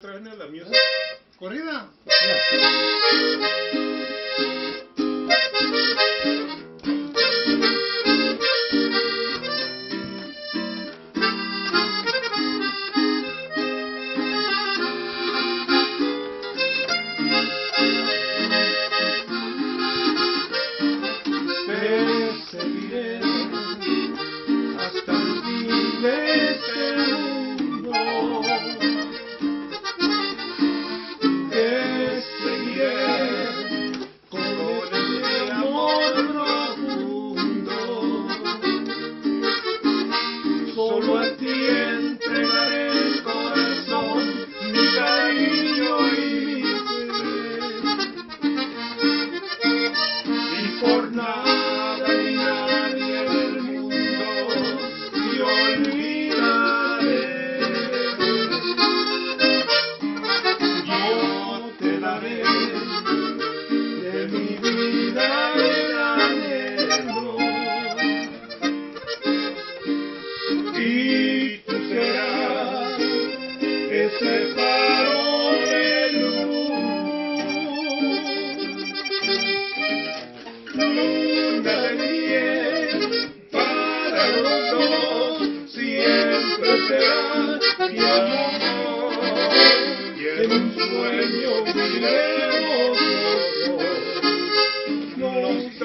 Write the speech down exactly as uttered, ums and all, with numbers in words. Otra vez la mierda. Corrida. Te seguiré hasta el fin de este mundo. Solo a ti entregaré el corazón, mi cariño y mi ser. Y por nada ni nadie del mundo te olvidaré. Yo te daré de mi vida el anhelo. Y tú serás ese faro de luz, luna de miel para los dos, siempre será mi amor, y en un sueño viviremos los dos.